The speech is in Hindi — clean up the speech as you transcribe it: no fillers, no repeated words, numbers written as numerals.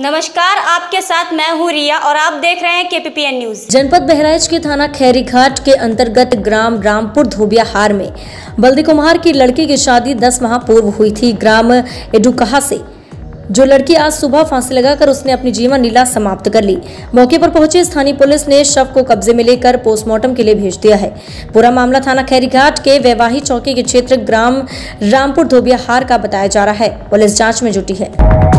नमस्कार, आपके साथ मैं हूँ रिया और आप देख रहे हैं केपीपीएन न्यूज। जनपद बहराइच के थाना खैरीघाट के अंतर्गत ग्राम रामपुर धोबियाहार में बलदेव कुमार की लड़की की शादी 10 माह पूर्व हुई थी। ग्राम एडुकाहा से जो लड़की आज सुबह फांसी लगाकर उसने अपनी जीवन लीला समाप्त कर ली। मौके पर पहुंचे स्थानीय पुलिस ने शव को कब्जे में लेकर पोस्टमार्टम के लिए भेज दिया है। पूरा मामला थाना खैरीघाट के वैवाही चौकी के क्षेत्र ग्राम रामपुर धोबियाहार का बताया जा रहा है। पुलिस जाँच में जुटी है।